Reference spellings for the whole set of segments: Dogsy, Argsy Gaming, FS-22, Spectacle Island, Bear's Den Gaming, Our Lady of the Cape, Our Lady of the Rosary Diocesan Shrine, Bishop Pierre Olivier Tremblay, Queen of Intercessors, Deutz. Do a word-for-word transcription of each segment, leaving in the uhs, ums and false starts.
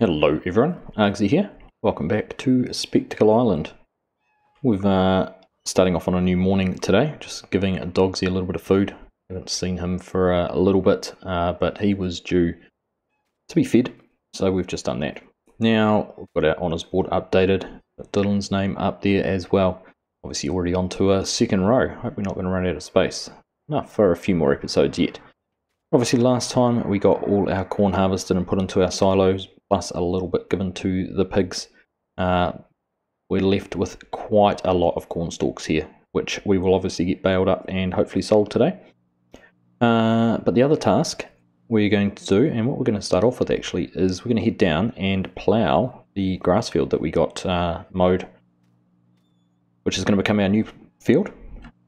Hello everyone, Argsy here. Welcome back to Spectacle Island. We're uh, starting off on a new morning today, just giving Dogsy a little bit of food. Haven't seen him for uh, a little bit, uh, but he was due to be fed, so we've just done that. Now, we've got our honours board updated, got Dylan's name up there as well. Obviously already on to a second row, hope we're not going to run out of space. Not for a few more episodes yet. Obviously last time we got all our corn harvested and put into our silos, plus a little bit given to the pigs. Uh, we're left with quite a lot of corn stalks here, which we will obviously get baled up and hopefully sold today. Uh, but the other task we're going to do, and what we're going to start off with actually, is we're going to head down and plough the grass field that we got uh, mowed, which is going to become our new field.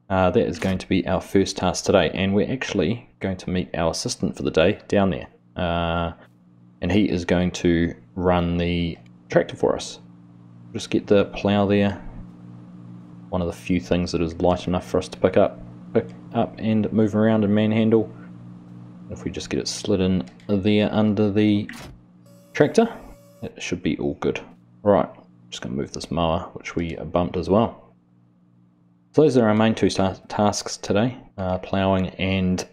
Uh, that is going to be our first task today, and we're actually going to meet our assistant for the day down there. Uh, and he is going to run the tractor for us. Just get the plough there. One of the few things that is light enough for us to pick up pick up and move around and manhandle. If we just get it slid in there under the tractor, it should be all good. Right, just going to move this mower, which we bumped as well. So those are our main two tasks today, uh, ploughing and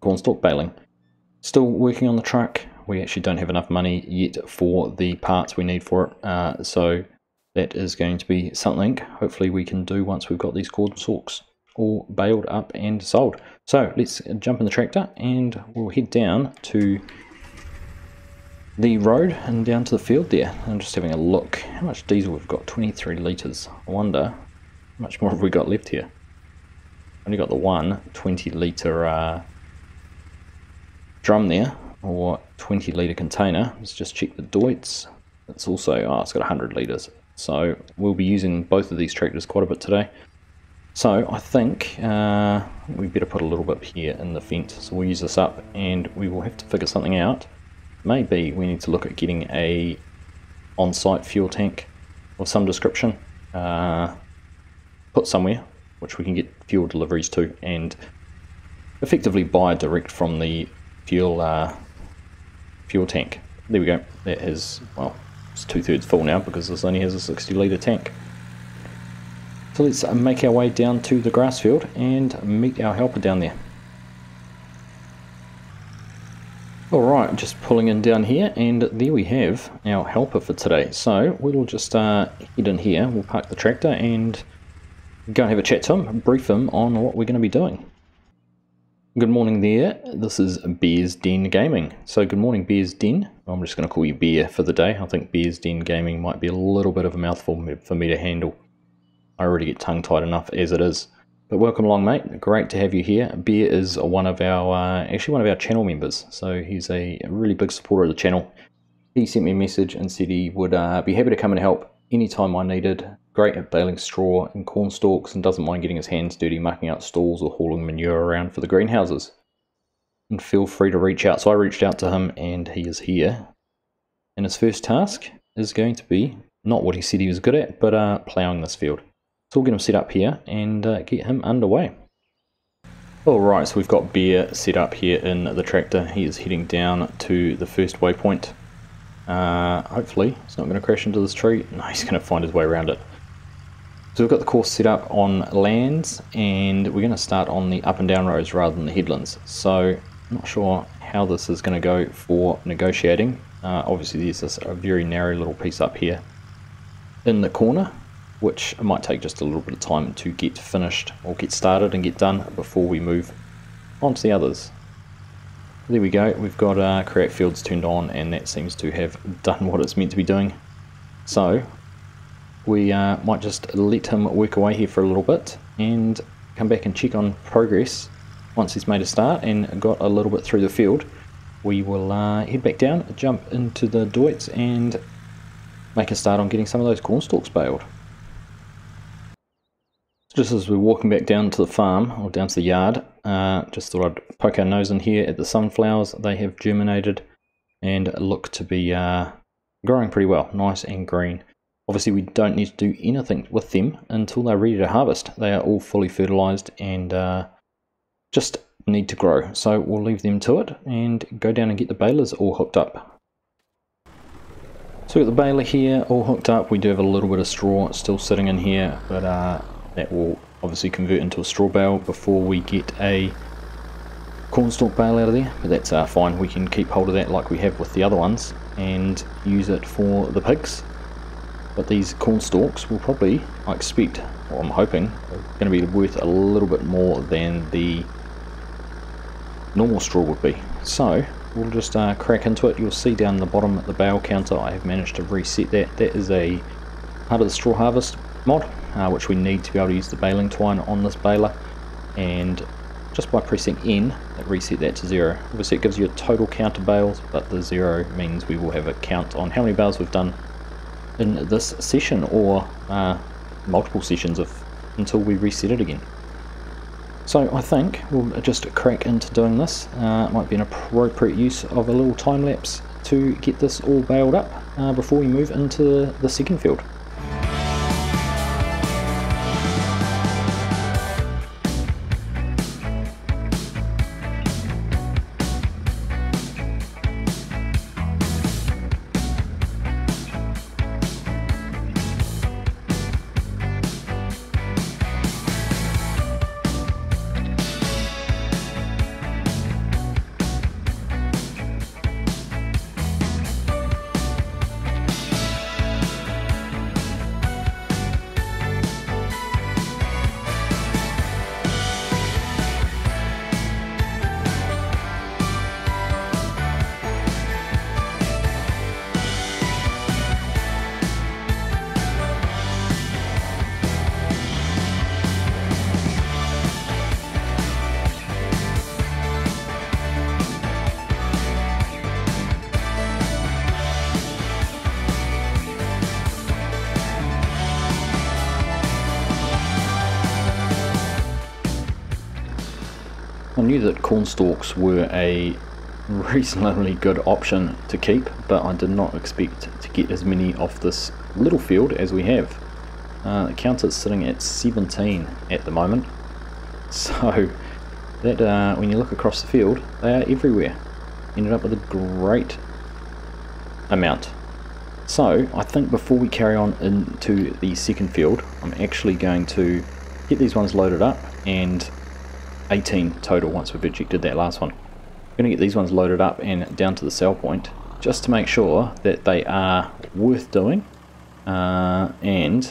cornstalk baling. Still working on the truck. We actually don't have enough money yet for the parts we need for it, uh, so that is going to be something hopefully we can do once we've got these cornstalks all baled up and sold. So let's jump in the tractor and we'll head down to the road and down to the field there. I'm just having a look. How much diesel we've got? twenty-three litres. I wonder how much more have we got left here. Only got the one twenty litre uh, drum there, or twenty litre container. Let's just check the Deutz. It's also, oh, it's got one hundred litres. So we'll be using both of these tractors quite a bit today. So I think uh, we better put a little bit here in the fence. So we'll use this up and we will have to figure something out. Maybe we need to look at getting a on-site fuel tank of some description. Uh, put somewhere which we can get fuel deliveries to and effectively buy direct from the fuel uh, fuel tank. There we go. That is, well, it's two-thirds full now because this only has a sixty litre tank. So let's make our way down to the grass field and meet our helper down there. Alright, just pulling in down here, and there we have our helper for today. So we'll just uh, head in here, we'll park the tractor and go and have a chat to him, brief him on what we're going to be doing. Good morning there, this is Bear's Den Gaming. So good morning Bear's Den, I'm just going to call you Bear for the day. I think Bear's Den Gaming might be a little bit of a mouthful for me to handle. I already get tongue tied enough as it is. But welcome along mate, great to have you here. Bear is one of our, uh, actually one of our channel members, so he's a really big supporter of the channel. He sent me a message and said he would uh, be happy to come and help anytime I needed. Great at baling straw and corn stalks and doesn't mind getting his hands dirty mucking out stalls or hauling manure around for the greenhouses. And feel free to reach out. So I reached out to him and he is here. And his first task is going to be not what he said he was good at, but uh, ploughing this field. So we'll get him set up here and uh, get him underway. Alright, so we've got Bear set up here in the tractor. He is heading down to the first waypoint. Uh, hopefully he's not going to crash into this tree. No, he's going to find his way around it. So we've got the course set up on lands and we're going to start on the up and down roads rather than the headlands. So I'm not sure how this is going to go for negotiating. Uh, obviously there's this a very narrow little piece up here in the corner, which might take just a little bit of time to get finished or get started and get done before we move on to the others. There we go, we've got uh, create fields turned on and that seems to have done what it's meant to be doing. So we uh, might just let him work away here for a little bit and come back and check on progress. Once he's made a start and got a little bit through the field, we will uh, head back down, jump into the Deutz and make a start on getting some of those cornstalks baled. Just as we're walking back down to the farm, or down to the yard, uh, just thought I'd poke our nose in here at the sunflowers. They have germinated and look to be uh, growing pretty well, nice and green. Obviously we don't need to do anything with them until they're ready to harvest. They are all fully fertilised and uh, just need to grow. So we'll leave them to it and go down and get the balers all hooked up. So we've got the baler here all hooked up. We do have a little bit of straw still sitting in here, but uh, that will obviously convert into a straw bale before we get a cornstalk bale out of there, but that's uh, fine. We can keep hold of that like we have with the other ones and use it for the pigs. But these cornstalks will probably, I expect, or I'm hoping, are going to be worth a little bit more than the normal straw would be. So we'll just uh, crack into it. You'll see down the bottom at the bale counter I have managed to reset that. That is a part of the straw harvest mod, uh, which we need to be able to use the baling twine on this baler, and just by pressing N, it reset that to zero. Obviously it gives you a total count of bales, but the zero means we will have a count on how many bales we've done in this session, or uh, multiple sessions of until we reset it again. So I think we'll just crack into doing this. Uh, it might be an appropriate use of a little time lapse to get this all baled up uh, before we move into the second field. I knew that cornstalks were a reasonably good option to keep, but I did not expect to get as many off this little field as we have. Uh, the counter's sitting at seventeen at the moment, so that uh, when you look across the field, they are everywhere. Ended up with a great amount. So I think before we carry on into the second field, I'm actually going to get these ones loaded up, and eighteen total once we've ejected that last one. I'm going to get these ones loaded up and down to the sell point just to make sure that they are worth doing, uh, and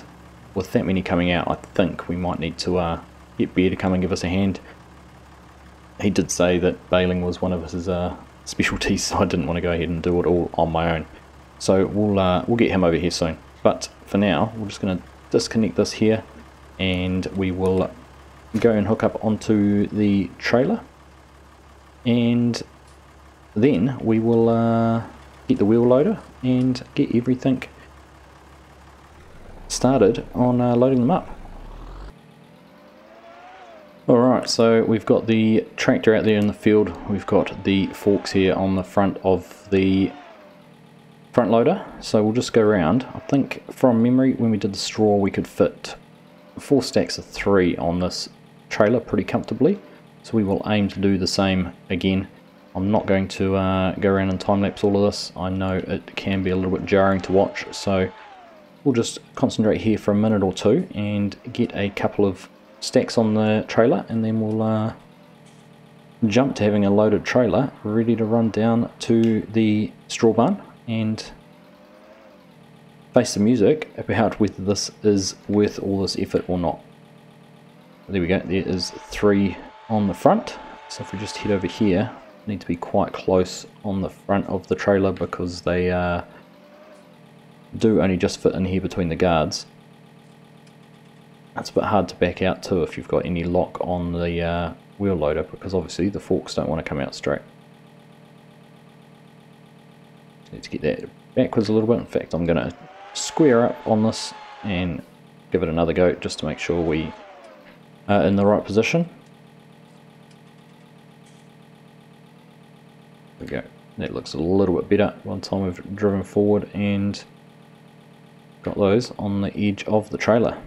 with that many coming out, I think we might need to uh, get Bear to come and give us a hand. He did say that baling was one of his uh, specialties, so I didn't want to go ahead and do it all on my own. So we'll, uh, we'll get him over here soon, but for now we're just going to disconnect this here and we will go and hook up onto the trailer, and then we will uh, get the wheel loader and get everything started on uh, loading them up. Alright, so we've got the tractor out there in the field, we've got the forks here on the front of the front loader, so we'll just go around. I think from memory when we did the straw we could fit four stacks of three on this trailer pretty comfortably, so we will aim to do the same again. I'm not going to uh, go around and time lapse all of this. I know it can be a little bit jarring to watch, so we'll just concentrate here for a minute or two and get a couple of stacks on the trailer, and then we'll uh, jump to having a loaded trailer ready to run down to the straw barn and face the music about whether this is worth all this effort or not. There we go, there is three on the front. So if we just head over here, need to be quite close on the front of the trailer because they uh, do only just fit in here between the guards. That's a bit hard to back out too if you've got any lock on the uh, wheel loader, because obviously the forks don't want to come out straight. Need to get that backwards a little bit. In fact, I'm going to square up on this and give it another go just to make sure we are in the right position. There we go. That looks a little bit better. One time we've driven forward and got those on the edge of the trailer.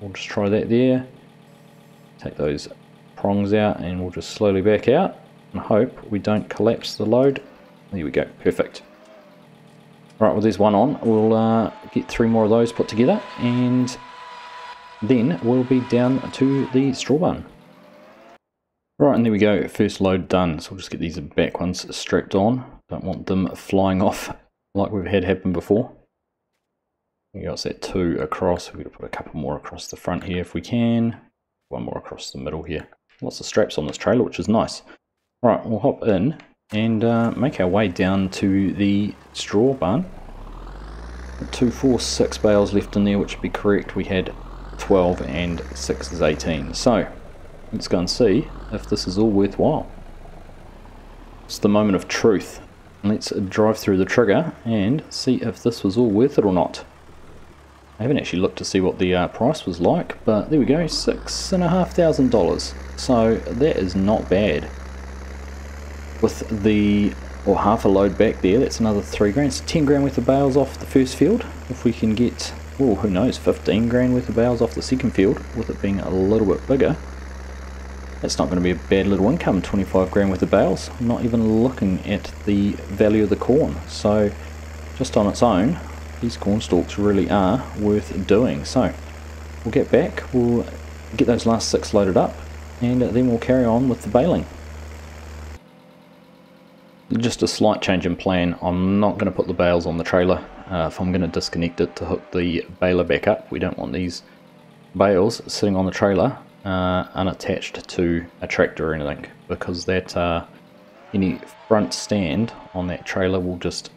We'll just try that there. Take those prongs out and we'll just slowly back out and hope we don't collapse the load. There we go. Perfect. Right, well there's one on. We'll uh, get three more of those put together, and then we'll be down to the straw barn. Right, and there we go, first load done. So we'll just get these back ones strapped on. Don't want them flying off like we've had happen before. We got that two across. We're going to put a couple more across the front here if we can. One more across the middle here. Lots of straps on this trailer, which is nice. Right, we'll hop in and uh, make our way down to the straw barn. Two, four, six bales left in there, which would be correct. We had twelve and six is eighteen. So let's go and see if this is all worthwhile. It's the moment of truth. Let's drive through the trigger and see if this was all worth it or not. I haven't actually looked to see what the uh, price was like, but there we go, six and a half thousand dollars. So that is not bad. With the, or half a load back there, that's another three grand. So ten grand worth of bales off the first field. If we can get, well, who knows, fifteen grand worth of bales off the second field, with it being a little bit bigger. That's not going to be a bad little income, twenty-five grand worth of bales. I'm not even looking at the value of the corn. So just on its own, these corn stalks really are worth doing. So we'll get back, we'll get those last six loaded up, and then we'll carry on with the baling. Just a slight change in plan. I'm not going to put the bales on the trailer. Uh, if I'm going to disconnect it to hook the baler back up, we don't want these bales sitting on the trailer Uh, unattached to a tractor or anything, because that uh, any front stand on that trailer will just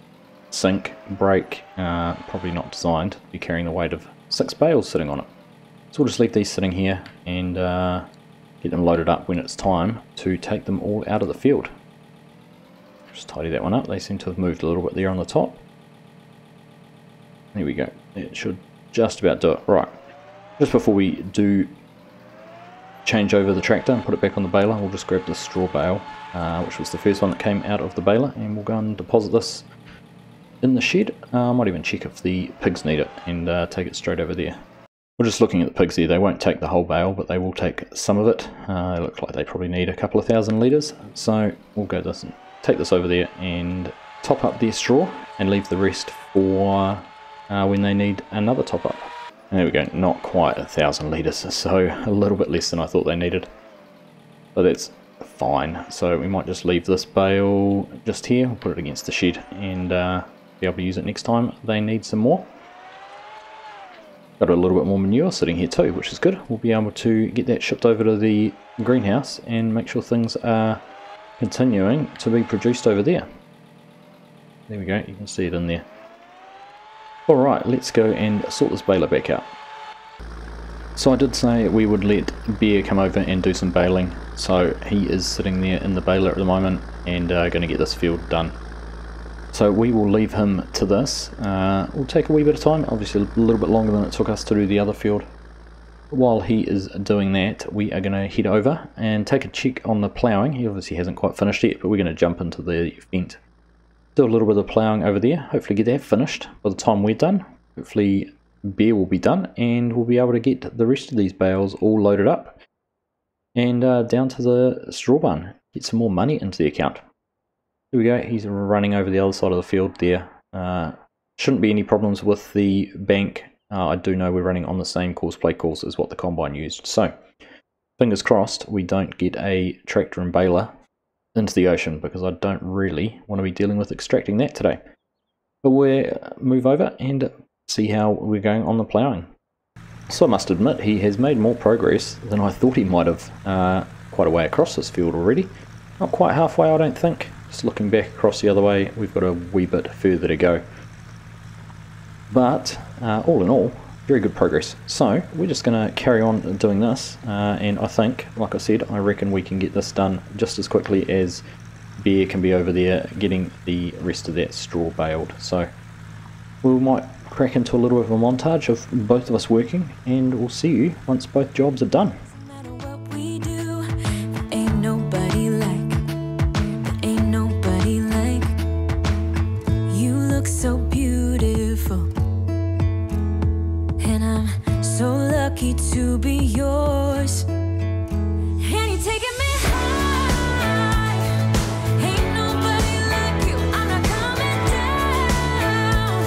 sink, break, uh, probably not designed to be carrying the weight of six bales sitting on it. So we'll just leave these sitting here and uh, get them loaded up when it's time to take them all out of the field. Just tidy that one up, they seem to have moved a little bit there on the top. There we go, it should just about do it. Right, just before we do change over the tractor and put it back on the baler, we'll just grab the straw bale, uh, which was the first one that came out of the baler, and we'll go and deposit this in the shed. uh, I might even check if the pigs need it and uh, take it straight over there. We're just looking at the pigs there. They won't take the whole bale, but they will take some of it. Uh, it looks like they probably need a couple of thousand litres, so we'll go this and take this over there and top up their straw and leave the rest for uh, when they need another top up. And there we go, not quite a thousand litres, so a little bit less than I thought they needed. But that's fine, so we might just leave this bale just here, we'll put it against the shed, and uh, be able to use it next time they need some more. Got a little bit more manure sitting here too, which is good. We'll be able to get that shipped over to the greenhouse and make sure things are continuing to be produced over there. There we go, you can see it in there. Alright, let's go and sort this baler back out. So I did say we would let Bear come over and do some baling, so he is sitting there in the baler at the moment and uh, going to get this field done. So we will leave him to this. Uh, we'll take a wee bit of time, obviously a little bit longer than it took us to do the other field. While he is doing that, we are going to head over and take a check on the ploughing. He obviously hasn't quite finished yet, but we're going to jump into the fence. Do a little bit of ploughing over there, hopefully get that finished by the time we're done. Hopefully Bear will be done and we'll be able to get the rest of these bales all loaded up and uh, down to the straw barn, get some more money into the account. Here we go, he's running over the other side of the field there. Uh, shouldn't be any problems with the bank. Uh, I do know we're running on the same course plate course as what the combine used, so fingers crossed we don't get a tractor and baler into the ocean, because I don't really want to be dealing with extracting that today. But we'll move over and see how we're going on the ploughing. So I must admit he has made more progress than I thought he might have. Uh, quite a way across this field already. Not quite halfway, I don't think. Just looking back across the other way, we've got a wee bit further to go. But uh, all in all, very good progress. So we're just going to carry on doing this, uh, and I think, like I said, I reckon we can get this done just as quickly as Bear can be over there getting the rest of that straw baled. So we might crack into a little bit of a montage of both of us working, and we'll see you once both jobs are done. To be yours, and you're taking me high. Ain't nobody like you. I'm not coming down.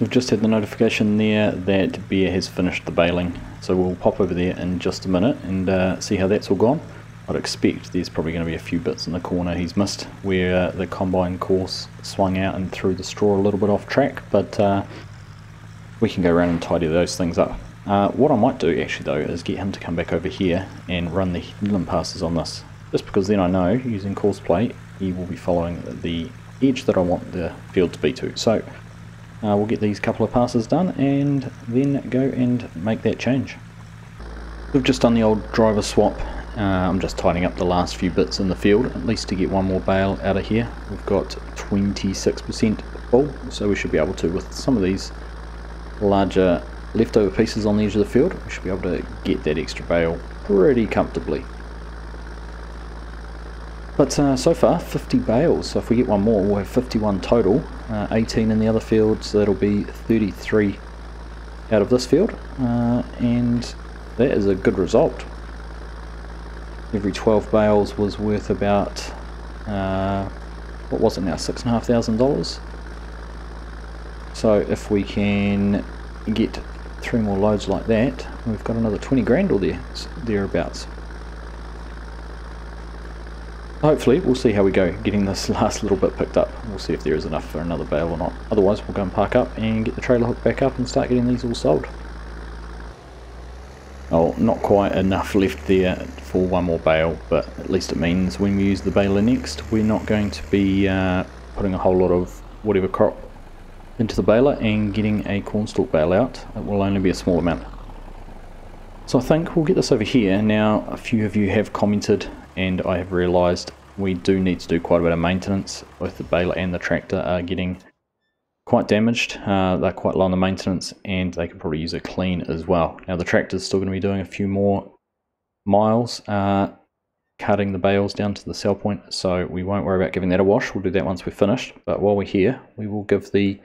So we've just had the notification there that Bear has finished the baling, so we'll pop over there in just a minute and uh, see how that's all gone. I'd expect there's probably going to be a few bits in the corner he's missed where uh, the combine course swung out and threw the straw a little bit off track, but uh, we can go around and tidy those things up. Uh, what I might do actually though is get him to come back over here and run the headland passes on this, just because then I know using course play he will be following the edge that I want the field to be to. So Uh, we'll get these couple of passes done and then go and make that change. We've just done the old driver swap. uh, I'm just tidying up the last few bits in the field, at least to get one more bale out of here. We've got twenty-six percent full, so we should be able to, with some of these larger leftover pieces on the edge of the field, we should be able to get that extra bale pretty comfortably. But uh, so far fifty bales, so if we get one more we'll have fifty-one total, uh, eighteen in the other field, so that'll be thirty-three out of this field, uh, and that is a good result. Every twelve bales was worth about, uh, what was it now, six and a half thousand dollars. So if we can get three more loads like that, we've got another twenty grand or there, thereabouts. Hopefully we'll see how we go getting this last little bit picked up. We'll see if there is enough for another bale or not. Otherwise we'll go and park up and get the trailer hooked back up and start getting these all sold. Oh, not quite enough left there for one more bale, but at least it means when we use the baler next we're not going to be uh, putting a whole lot of whatever crop into the baler and getting a cornstalk bale out. It will only be a small amount. So I think we'll get this over here. Now a few of you have commented and I have realised we do need to do quite a bit of maintenance. Both the baler and the tractor are getting quite damaged. Uh, they're quite low on the maintenance and they could probably use a clean as well. Now the tractor's still going to be doing a few more miles, uh, cutting the bales down to the sell point, so we won't worry about giving that a wash. We'll do that once we're finished, but while we're here we will give the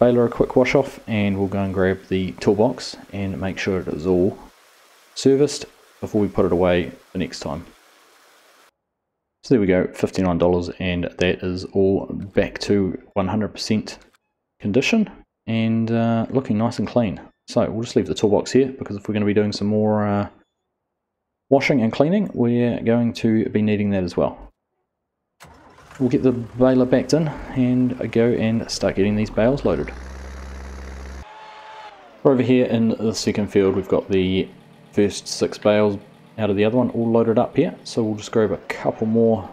baler a quick wash off and we'll go and grab the toolbox and make sure it is all serviced before we put it away the next time. So there we go, fifty-nine dollars, and that is all back to one hundred percent condition and uh, looking nice and clean. So we'll just leave the toolbox here, because if we're going to be doing some more uh, washing and cleaning, we're going to be needing that as well. We'll get the baler backed in and go and start getting these bales loaded. We're over here in the second field. We've got the first six bales out of the other one all loaded up here, so we'll just grab a couple more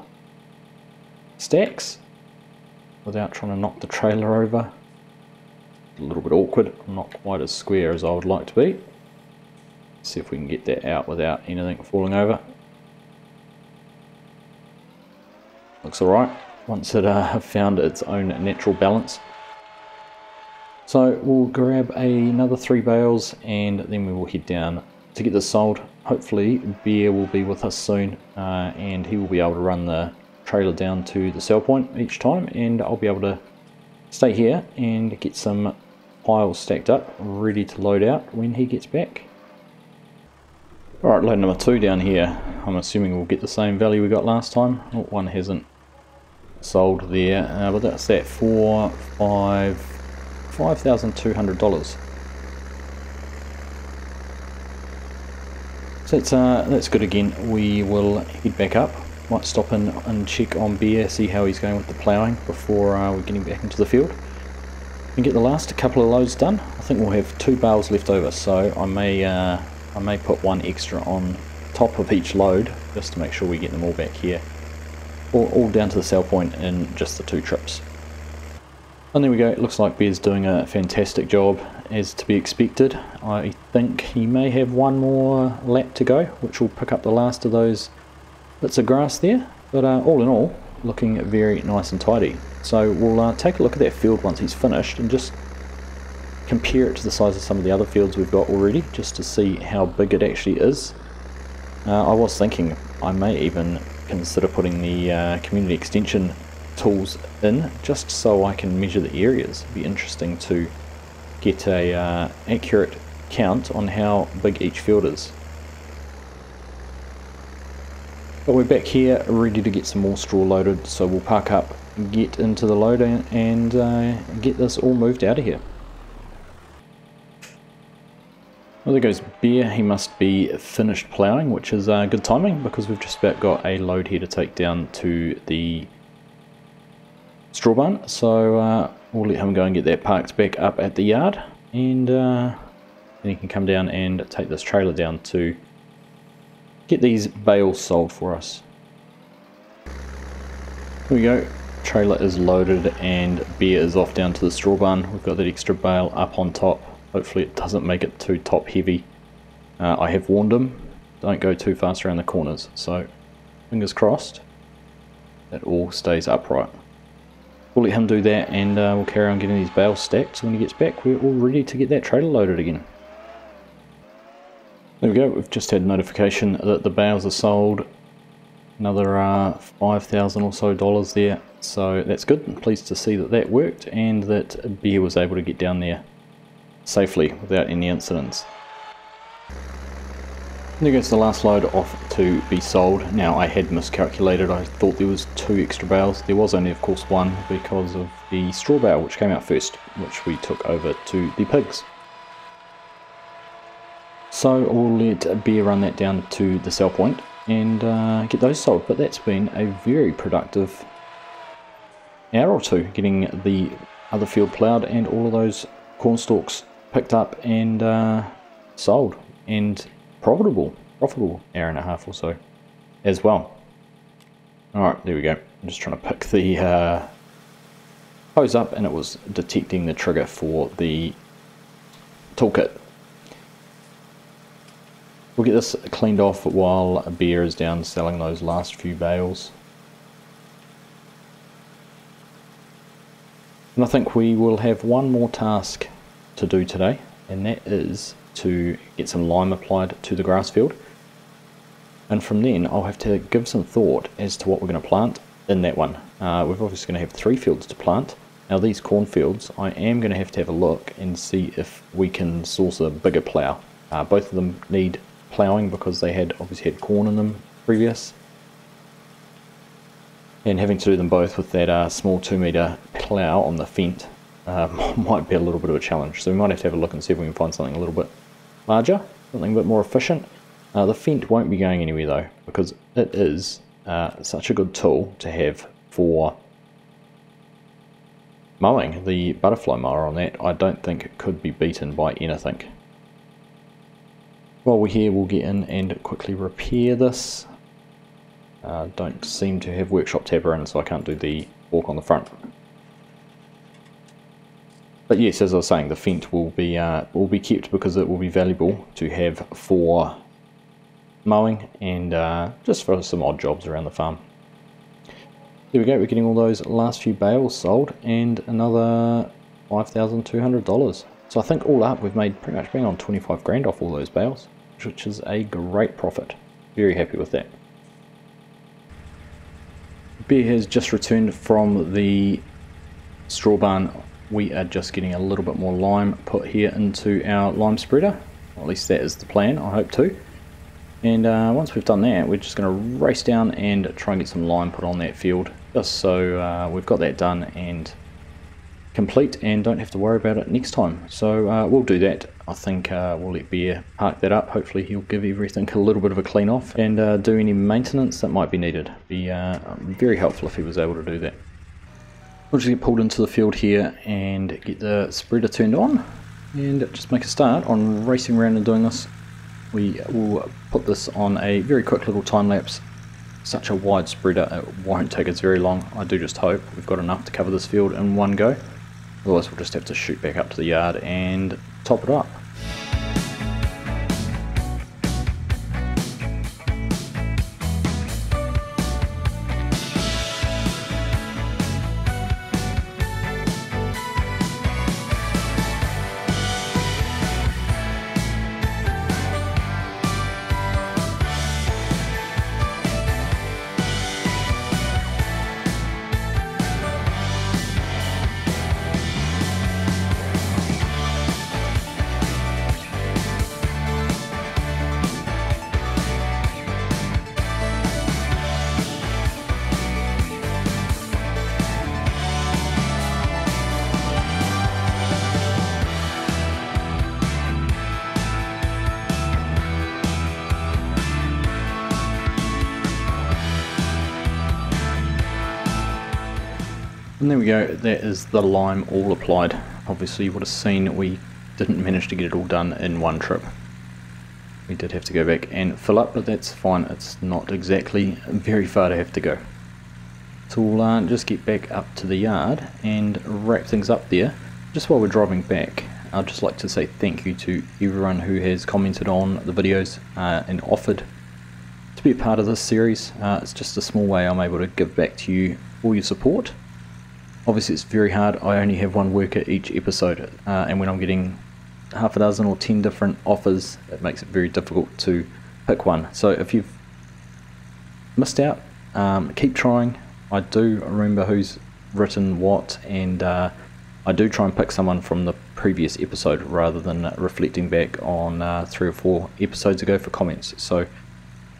stacks without trying to knock the trailer over. A little bit awkward, I'm not quite as square as I would like to be. See if we can get that out without anything falling over. Looks alright once it uh, found its own natural balance. So we'll grab another three bales and then we will head down to get this sold. Hopefully Bear will be with us soon, uh, and he will be able to run the trailer down to the sell point each time, and I'll be able to stay here and get some piles stacked up ready to load out when he gets back. Alright, load number two down here. I'm assuming we'll get the same value we got last time. Oh, one hasn't sold there, uh, but that's that for five, five thousand two hundred dollars. So that's, uh, that's good again. We will head back up. Might stop in and check on Bear, see how he's going with the ploughing before uh, we're getting back into the field. And get the last couple of loads done. I think we'll have two bales left over, so I may, uh, I may put one extra on top of each load just to make sure we get them all back here. All, all down to the sell point in just the two trips. And there we go, it looks like Bear's doing a fantastic job, as to be expected. I think he may have one more lap to go, which will pick up the last of those bits of grass there, but uh, all in all, looking very nice and tidy. So we'll uh, take a look at that field once he's finished and just compare it to the size of some of the other fields we've got already, just to see how big it actually is. Uh, I was thinking I may even consider putting the uh, community extension tools in, just so I can measure the areas. It'd be interesting to get a uh, accurate count on how big each field is. But we're back here ready to get some more straw loaded, so we'll park up, get into the loader and uh, get this all moved out of here. Well, there goes Bear. He must be finished ploughing, which is uh, good timing because we've just about got a load here to take down to the straw barn. So uh, we'll let him go and get that parked back up at the yard, and uh, then he can come down and take this trailer down to get these bales sold for us. Here we go, trailer is loaded and Bear is off down to the straw barn. We've got that extra bale up on top. Hopefully it doesn't make it too top heavy. Uh, I have warned him, don't go too fast around the corners. So fingers crossed, that all stays upright. We'll let him do that and uh, we'll carry on getting these bales stacked. So when he gets back, we're all ready to get that trailer loaded again. There we go, we've just had notification that the bales are sold. Another uh, five thousand or so dollars there. So that's good, I'm pleased to see that that worked and that Bear was able to get down there safely without any incidents. There goes the last load off to be sold. Now I had miscalculated, I thought there was two extra bales. There was only of course one because of the straw bale which came out first, which we took over to the pigs. So we'll let Bear run that down to the sell point and uh, get those sold. But that's been a very productive hour or two, getting the other field ploughed and all of those corn stalks picked up and uh, sold, and profitable, profitable hour and a half or so as well. Alright, there we go. I'm just trying to pick the uh, hose up and it was detecting the trigger for the toolkit. We'll get this cleaned off while Bear is down selling those last few bales. And I think we will have one more task to do today, and that is to get some lime applied to the grass field. And from then I'll have to give some thought as to what we're going to plant in that one. Uh, we're obviously going to have three fields to plant. Now these cornfields, I am going to have to have a look and see if we can source a bigger plough. Uh, both of them need ploughing because they had obviously had corn in them previous. And having to do them both with that uh, small two metre plough on the fence uh, might be a little bit of a challenge. So we might have to have a look and see if we can find something a little bit larger, something a bit more efficient. Uh, the fence won't be going anywhere though, because it is uh, such a good tool to have for mowing. The butterfly mower on that, I don't think it could be beaten by anything. While we're here, we'll get in and quickly repair this. Uh, don't seem to have workshop tapper in, so I can't do the fork on the front. But yes, as I was saying, the fence will be uh, will be kept because it will be valuable to have for mowing and uh, just for some odd jobs around the farm. There we go, we're getting all those last few bales sold and another five thousand two hundred dollars. So I think all up we've made pretty much bang on twenty-five grand off all those bales, which is a great profit. Very happy with that. Bear has just returned from the straw barn. We are just getting a little bit more lime put here into our lime spreader. Well, at least that is the plan, I hope to. And uh, once we've done that, we're just going to race down and try and get some lime put on that field. Just so uh, we've got that done and complete and don't have to worry about it next time. So uh, we'll do that. I think uh, we'll let Bear park that up. Hopefully he'll give everything a little bit of a clean off and uh, do any maintenance that might be needed. Be uh, very helpful if he was able to do that. We'll just get pulled into the field here and get the spreader turned on and just make a start on racing around and doing this. We will put this on a very quick little time lapse. Such a wide spreader, it won't take us very long. I do just hope we've got enough to cover this field in one go. Otherwise we'll just have to shoot back up to the yard and top it up. And there we go, that is the lime all applied. Obviously you would have seen we didn't manage to get it all done in one trip. We did have to go back and fill up, but that's fine. It's not exactly very far to have to go. So we'll uh, just get back up to the yard and wrap things up there. Just while we're driving back, I'd just like to say thank you to everyone who has commented on the videos uh, and offered to be a part of this series. Uh, it's just a small way I'm able to give back to you for your support. Obviously it's very hard, I only have one worker each episode, uh, and when I'm getting half a dozen or ten different offers, it makes it very difficult to pick one. So if you've missed out, um, keep trying. I do remember who's written what, and uh, I do try and pick someone from the previous episode rather than reflecting back on uh, three or four episodes ago for comments. So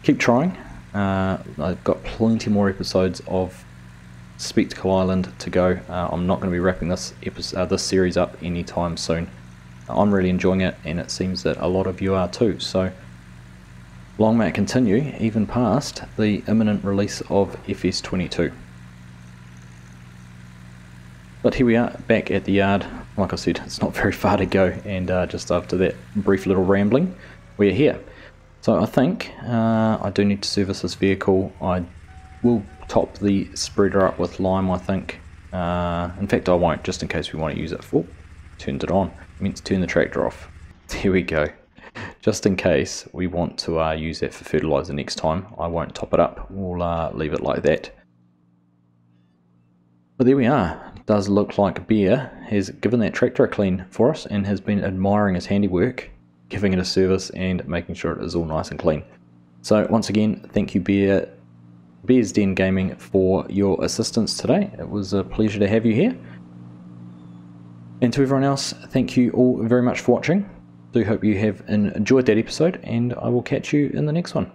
keep trying. uh, I've got plenty more episodes of Spectacle Island to go. uh, I'm not going to be wrapping this episode, uh, this series up anytime soon. I'm really enjoying it, and it seems that a lot of you are too, so long may it continue even past the imminent release of F S twenty-two. But here we are back at the yard. Like I said, it's not very far to go, and uh, just after that brief little rambling, we're here. So I think uh, I do need to service this vehicle. I will top the spreader up with lime, I think. Uh, in fact, I won't, just in case we want to use it for... Turned it on. I meant to turn the tractor off. There we go. Just in case we want to uh, use that for fertilizer next time, I won't top it up. We'll uh, leave it like that. But there we are. It does look like Bear has given that tractor a clean for us and has been admiring his handiwork, giving it a service and making sure it is all nice and clean. So once again, thank you Bear, Bear's Den Gaming, for your assistance today. It was a pleasure to have you here. And to everyone else, thank you all very much for watching. Do hope you have enjoyed that episode, and I will catch you in the next one.